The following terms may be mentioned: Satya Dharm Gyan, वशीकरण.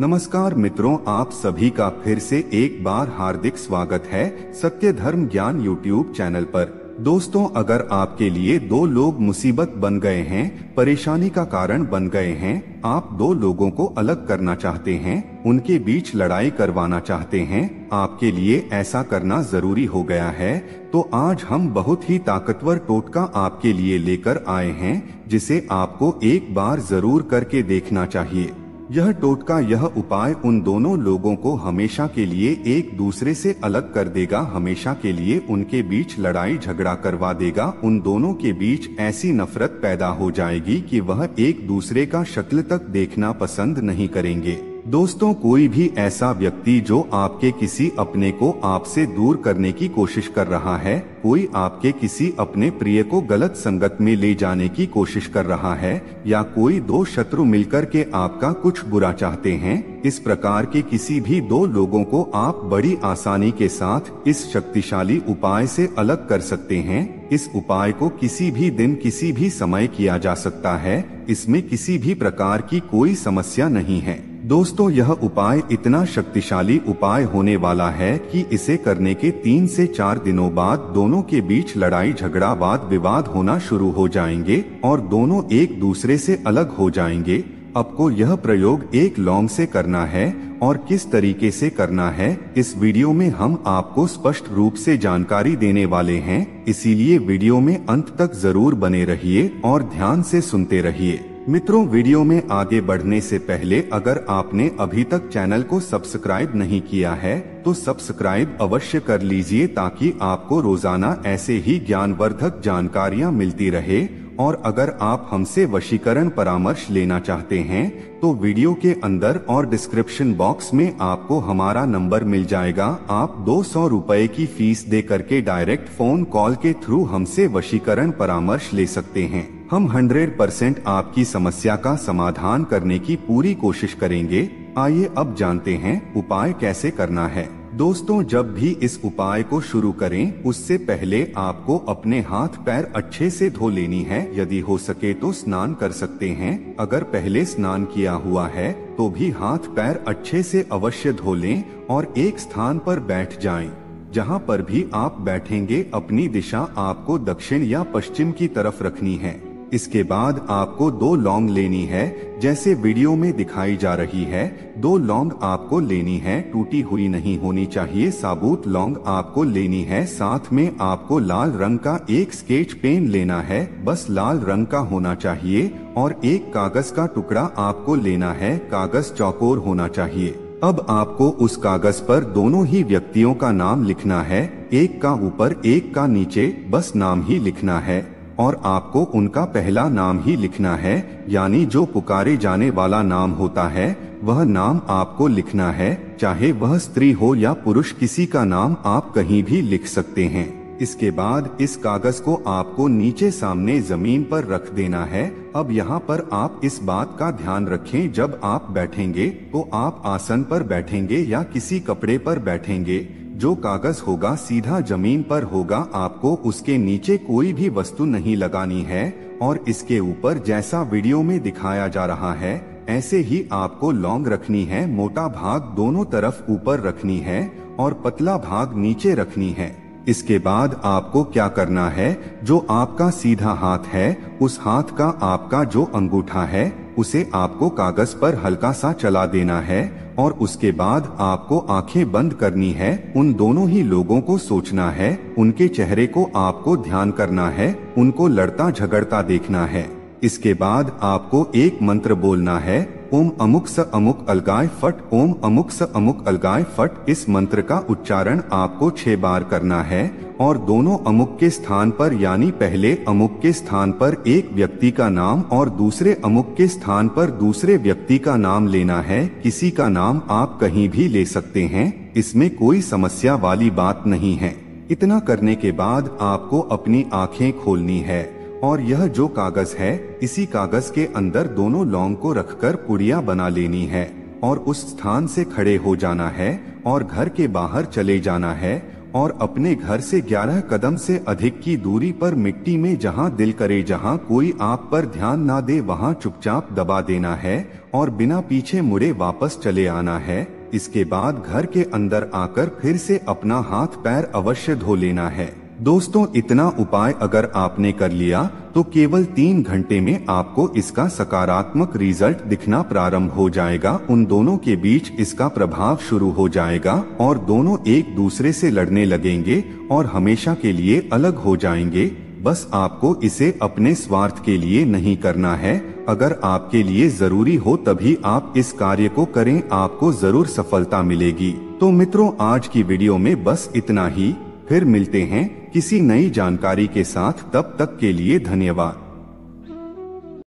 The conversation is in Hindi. नमस्कार मित्रों, आप सभी का फिर से एक बार हार्दिक स्वागत है सत्य धर्म ज्ञान यूट्यूब चैनल पर। दोस्तों, अगर आपके लिए दो लोग मुसीबत बन गए हैं, परेशानी का कारण बन गए हैं, आप दो लोगों को अलग करना चाहते हैं, उनके बीच लड़ाई करवाना चाहते हैं, आपके लिए ऐसा करना जरूरी हो गया है, तो आज हम बहुत ही ताकतवर टोटका आपके लिए लेकर आए हैं जिसे आपको एक बार जरूर करके देखना चाहिए। यह टोटका, यह उपाय उन दोनों लोगों को हमेशा के लिए एक दूसरे से अलग कर देगा, हमेशा के लिए उनके बीच लड़ाई झगड़ा करवा देगा। उन दोनों के बीच ऐसी नफरत पैदा हो जाएगी कि वह एक दूसरे का शक्ल तक देखना पसंद नहीं करेंगे। दोस्तों, कोई भी ऐसा व्यक्ति जो आपके किसी अपने को आपसे दूर करने की कोशिश कर रहा है, कोई आपके किसी अपने प्रिय को गलत संगत में ले जाने की कोशिश कर रहा है, या कोई दो शत्रु मिलकर के आपका कुछ बुरा चाहते हैं, इस प्रकार के किसी भी दो लोगों को आप बड़ी आसानी के साथ इस शक्तिशाली उपाय से अलग कर सकते हैं। इस उपाय को किसी भी दिन किसी भी समय किया जा सकता है, इसमें किसी भी प्रकार की कोई समस्या नहीं है। दोस्तों, यह उपाय इतना शक्तिशाली उपाय होने वाला है कि इसे करने के 3 से 4 दिनों बाद दोनों के बीच लड़ाई झगड़ा वाद विवाद होना शुरू हो जाएंगे और दोनों एक दूसरे से अलग हो जाएंगे। आपको यह प्रयोग एक लौंग से करना है और किस तरीके से करना है इस वीडियो में हम आपको स्पष्ट रूप से जानकारी देने वाले हैं, इसीलिए वीडियो में अंत तक जरूर बने रहिए और ध्यान से सुनते रहिए। मित्रों, वीडियो में आगे बढ़ने से पहले अगर आपने अभी तक चैनल को सब्सक्राइब नहीं किया है तो सब्सक्राइब अवश्य कर लीजिए ताकि आपको रोजाना ऐसे ही ज्ञानवर्धक जानकारियाँ मिलती रहे। और अगर आप हमसे वशीकरण परामर्श लेना चाहते हैं तो वीडियो के अंदर और डिस्क्रिप्शन बॉक्स में आपको हमारा नंबर मिल जाएगा। आप 200 रुपए की फीस दे करके डायरेक्ट फोन कॉल के थ्रू हमसे वशीकरण परामर्श ले सकते हैं। हम 100% आपकी समस्या का समाधान करने की पूरी कोशिश करेंगे। आइए अब जानते हैं उपाय कैसे करना है। दोस्तों, जब भी इस उपाय को शुरू करें उससे पहले आपको अपने हाथ पैर अच्छे से धो लेनी है। यदि हो सके तो स्नान कर सकते हैं, अगर पहले स्नान किया हुआ है तो भी हाथ पैर अच्छे से अवश्य धो लें और एक स्थान पर बैठ जाएं। जहां पर भी आप बैठेंगे अपनी दिशा आपको दक्षिण या पश्चिम की तरफ रखनी है। इसके बाद आपको 2 लौंग लेनी है, जैसे वीडियो में दिखाई जा रही है। 2 लौंग आपको लेनी है, टूटी हुई नहीं होनी चाहिए, साबुत लौंग आपको लेनी है। साथ में आपको लाल रंग का एक स्केच पेन लेना है, बस लाल रंग का होना चाहिए, और एक कागज का टुकड़ा आपको लेना है, कागज चौकोर होना चाहिए। अब आपको उस कागज पर दोनों ही व्यक्तियों का नाम लिखना है, एक का ऊपर एक का नीचे, बस नाम ही लिखना है और आपको उनका पहला नाम ही लिखना है, यानी जो पुकारे जाने वाला नाम होता है वह नाम आपको लिखना है, चाहे वह स्त्री हो या पुरुष, किसी का नाम आप कहीं भी लिख सकते हैं। इसके बाद इस कागज को आपको नीचे सामने जमीन पर रख देना है। अब यहाँ पर आप इस बात का ध्यान रखें, जब आप बैठेंगे तो आप आसन पर बैठेंगे या किसी कपड़े पर बैठेंगे, जो कागज होगा सीधा जमीन पर होगा, आपको उसके नीचे कोई भी वस्तु नहीं लगानी है। और इसके ऊपर जैसा वीडियो में दिखाया जा रहा है ऐसे ही आपको लौंग रखनी है, मोटा भाग दोनों तरफ ऊपर रखनी है और पतला भाग नीचे रखनी है। इसके बाद आपको क्या करना है, जो आपका सीधा हाथ है उस हाथ का आपका जो अंगूठा है उसे आपको कागज पर हल्का सा चला देना है और उसके बाद आपको आंखें बंद करनी है। उन दोनों ही लोगों को सोचना है, उनके चेहरे को आपको ध्यान करना है, उनको लड़ता झगड़ता देखना है। इसके बाद आपको एक मंत्र बोलना है, ओम अमुक स अमुक अलगाय फट, ओम अमुक स अमुक अलगाय फट। इस मंत्र का उच्चारण आपको 6 बार करना है और दोनों अमुक के स्थान पर, यानी पहले अमुक के स्थान पर एक व्यक्ति का नाम और दूसरे अमुक के स्थान पर दूसरे व्यक्ति का नाम लेना है। किसी का नाम आप कहीं भी ले सकते हैं, इसमें कोई समस्या वाली बात नहीं है। इतना करने के बाद आपको अपनी आँखें खोलनी है और यह जो कागज है इसी कागज के अंदर दोनों लौंग को रखकर पुड़िया बना लेनी है और उस स्थान से खड़े हो जाना है और घर के बाहर चले जाना है और अपने घर से 11 कदम से अधिक की दूरी पर मिट्टी में जहां दिल करे, जहां कोई आप पर ध्यान ना दे वहां चुपचाप दबा देना है और बिना पीछे मुड़े वापस चले आना है। इसके बाद घर के अंदर आकर फिर से अपना हाथ पैर अवश्य धो लेना है। दोस्तों, इतना उपाय अगर आपने कर लिया तो केवल 3 घंटे में आपको इसका सकारात्मक रिजल्ट दिखना प्रारंभ हो जाएगा। उन दोनों के बीच इसका प्रभाव शुरू हो जाएगा और दोनों एक दूसरे से लड़ने लगेंगे और हमेशा के लिए अलग हो जाएंगे। बस आपको इसे अपने स्वार्थ के लिए नहीं करना है, अगर आपके लिए जरूरी हो तभी आप इस कार्य को करें, आपको जरूर सफलता मिलेगी। तो मित्रों, आज की वीडियो में बस इतना ही। फिर मिलते हैं किसी नई जानकारी के साथ, तब तक के लिए धन्यवाद।